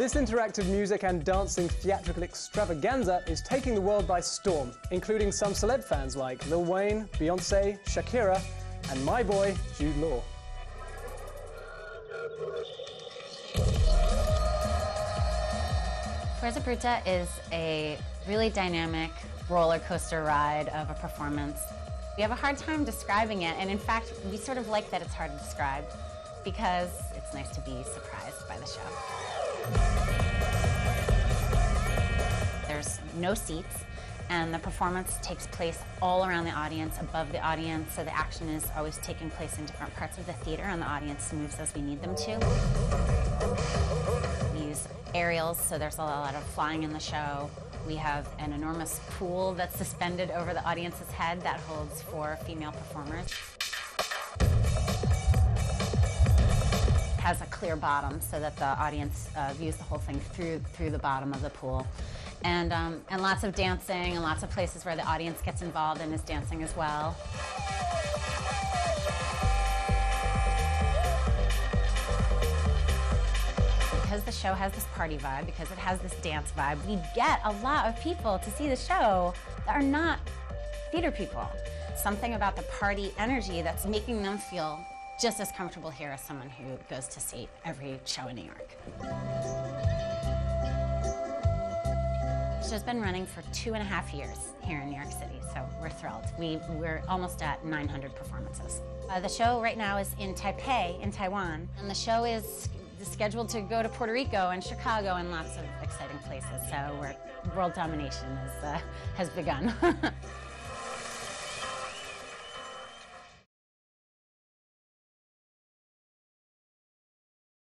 This interactive music and dancing theatrical extravaganza is taking the world by storm, including some celeb fans like Lil Wayne, Beyoncé, Shakira, and my boy Jude Law. Fuerza Bruta is a really dynamic roller coaster ride of a performance. We have a hard time describing it, and in fact, we sort of like that it's hard to describe because it's nice to be surprised by the show. There's no seats, and the performance takes place all around the audience, above the audience, so the action is always taking place in different parts of the theater, and the audience moves as we need them to. Aerials, so there's a lot of flying in the show. We have an enormous pool that's suspended over the audience's head that holds 4 female performers. It has a clear bottom so that the audience views the whole thing through the bottom of the pool. And lots of dancing and lots of places where the audience gets involved and is dancing as well. Because the show has this party vibe, because it has this dance vibe, we get a lot of people to see the show that are not theater people. Something about the party energy that's making them feel just as comfortable here as someone who goes to see every show in New York. The show's been running for 2.5 years here in New York City, so we're thrilled. We're almost at 900 performances. The show right now is in Taipei, in Taiwan, and the show is scheduled to go to Puerto Rico and Chicago and lots of exciting places, so world domination has begun.